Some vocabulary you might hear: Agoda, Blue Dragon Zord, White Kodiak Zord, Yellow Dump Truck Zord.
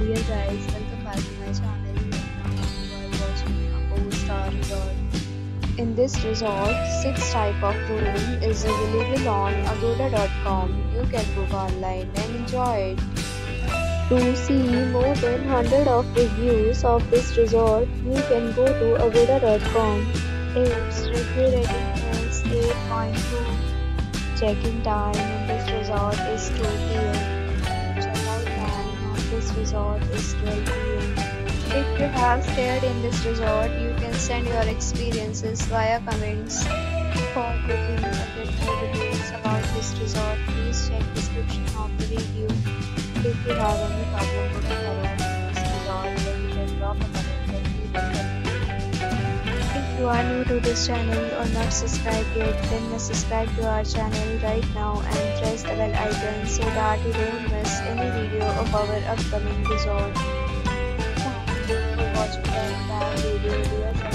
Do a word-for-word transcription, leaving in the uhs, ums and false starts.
Dear guys, welcome back to my channel. You are watching a four star resort. In this resort, six type of room is available on agoda dot com. You can book online and enjoy it. To see more than one hundred of reviews of this resort, you can go to agoda dot com. Its review rating is eight point two. Check-in time in this resort is two P M This resort is twelve P M If you have stayed in this resort, you can send your experiences via comments. For booking or get more details about this resort, please check description of the review. If you have any problem booking around this resort, then you can drop a comment and we will help you. If you are new to this channel or not subscribed yet, then subscribe to our channel right now and press the bell icon so that you don't miss any video of our upcoming resort. Thank you for watching the entire video.